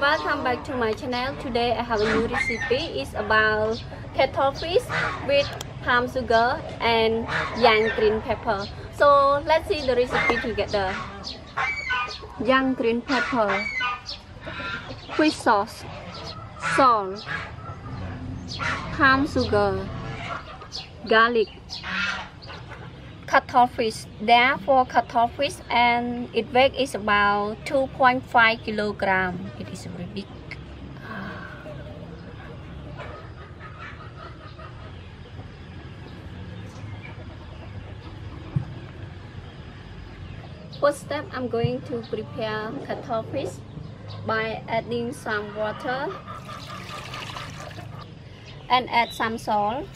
Welcome back to my channel. Today I have a new recipe. It's about cuttlefish with palm sugar and young green pepper. So let's see the recipe together. Young green pepper, fish sauce, salt, palm sugar, garlic, cuttlefish. There are 4 cuttlefish and its weight is about 2.5 kilograms. It is very big. First step, I'm going to prepare cuttlefish by adding some water and add some salt.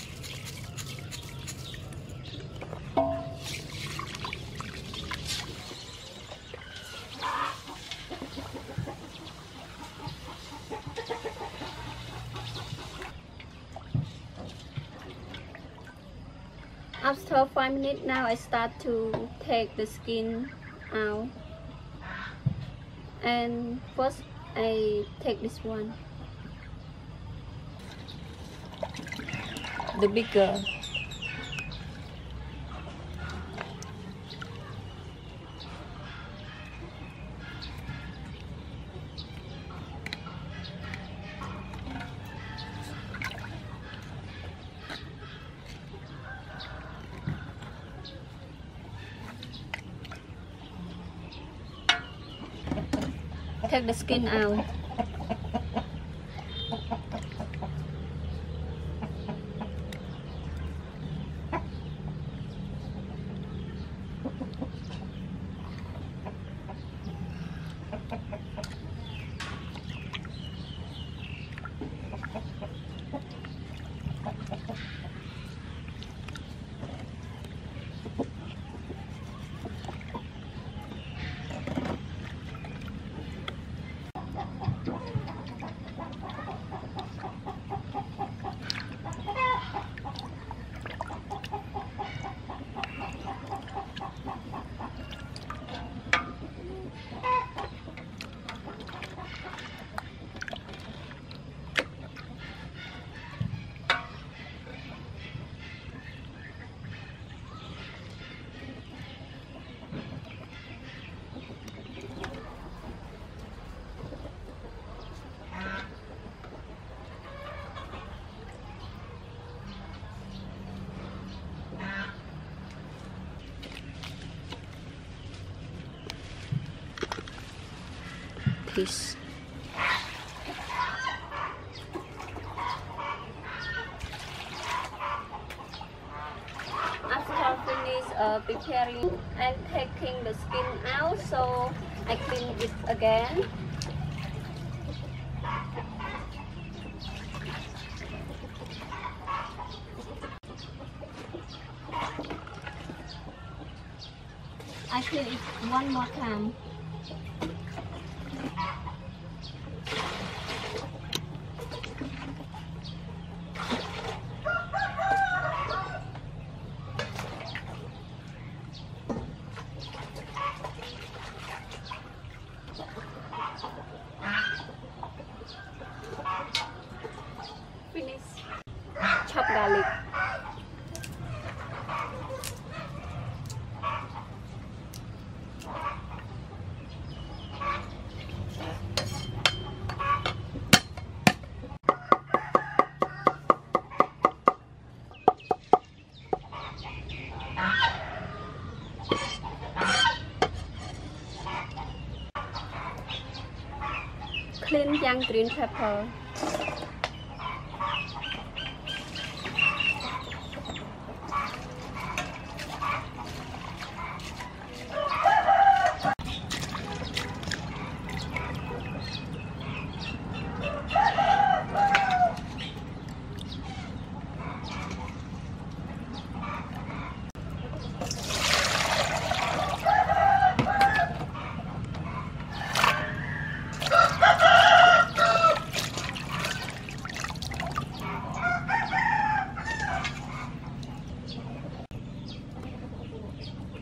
After 5 minutes now, I start to take the skin out, and first I take this one, the bigger. Take the skin out. Peace. After I finish preparing, I'm taking the skin out, so I clean it again. I clean it one more time. Garlic. Clean young green pepper.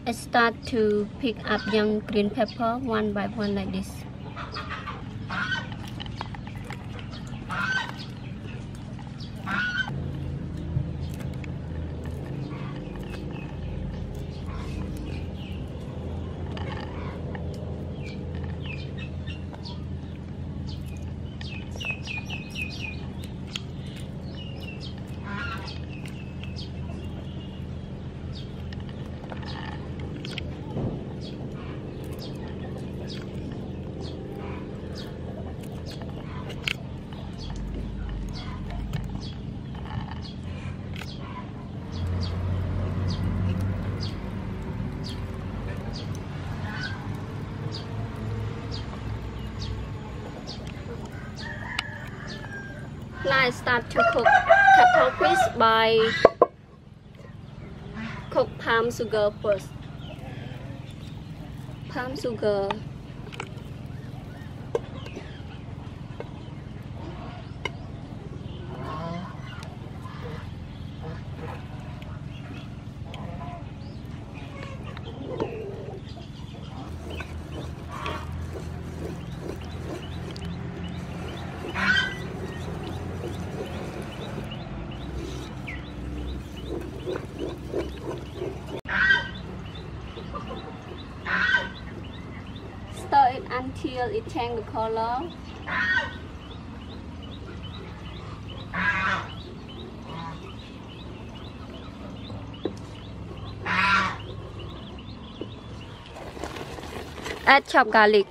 I start to pick up young green pepper one by one like this. fly start to cook cuttlefish by cook palm sugar first. Palm sugar. Stir it until it changes the color. Add chopped garlic.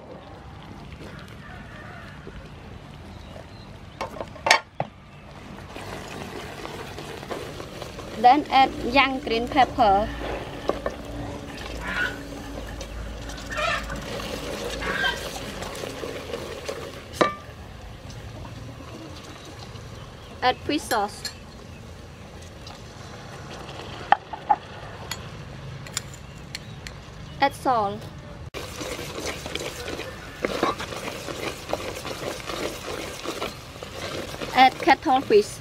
Then add young green pepper. Add fish sauce. Add salt. Add cuttlefish.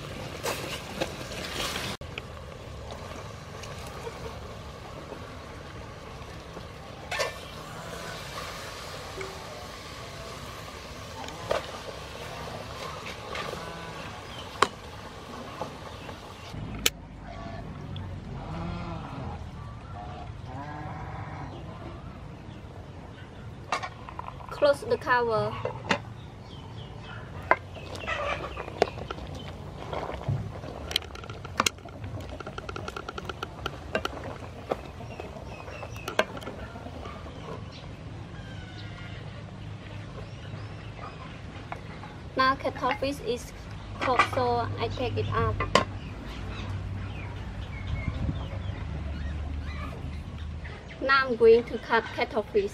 Close the cover. Now cuttlefish is cooked, so I take it out. Now I'm going to cut cuttlefish.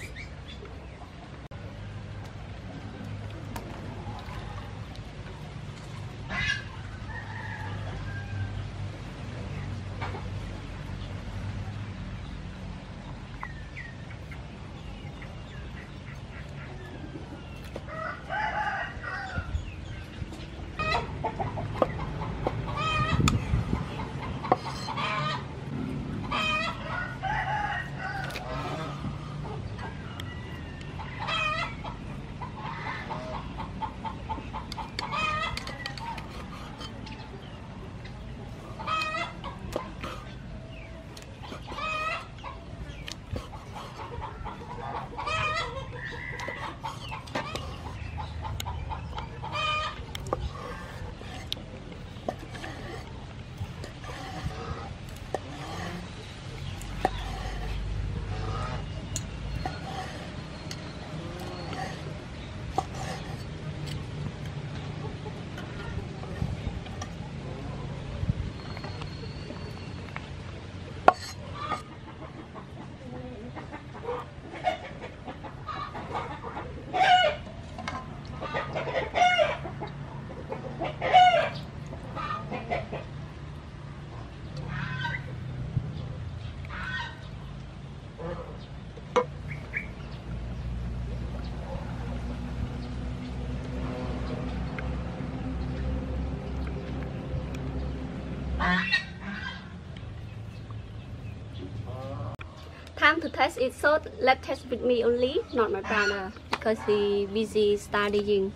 Time to test it, so let's test with me only, not my partner, because he's busy studying.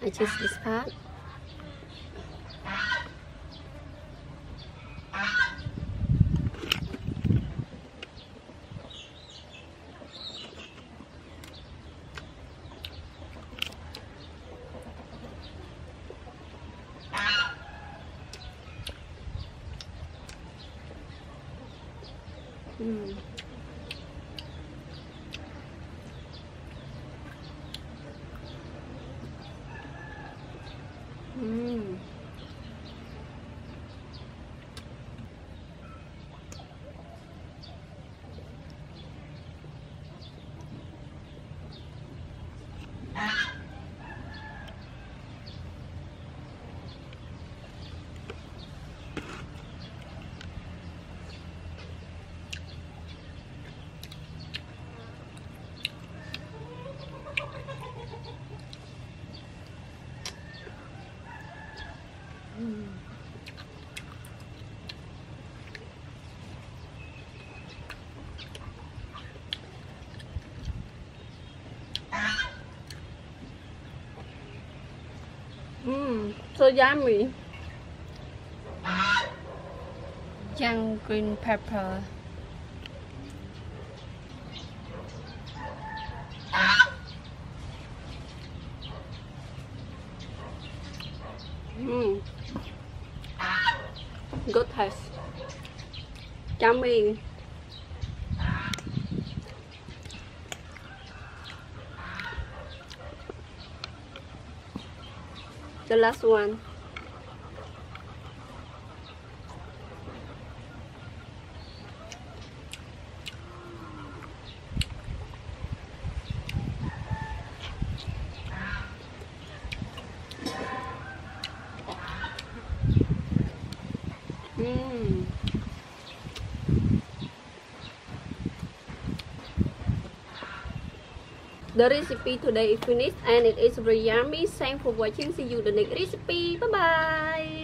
I choose this part. so yummy. Young green pepper. Good taste. Yummy. The last one. The recipe today is finished and it is very yummy. Thanks for watching. See you in the next recipe. Bye bye.